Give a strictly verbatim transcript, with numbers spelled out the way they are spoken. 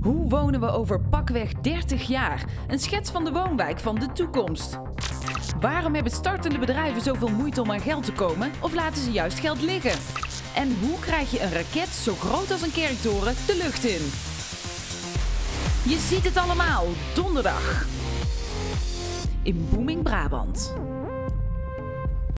Hoe wonen we over pakweg dertig jaar? Een schets van de woonwijk van de toekomst. Waarom hebben startende bedrijven zoveel moeite om aan geld te komen? Of laten ze juist geld liggen? En hoe krijg je een raket zo groot als een kerktoren de lucht in? Je ziet het allemaal donderdag in Booming Brabant.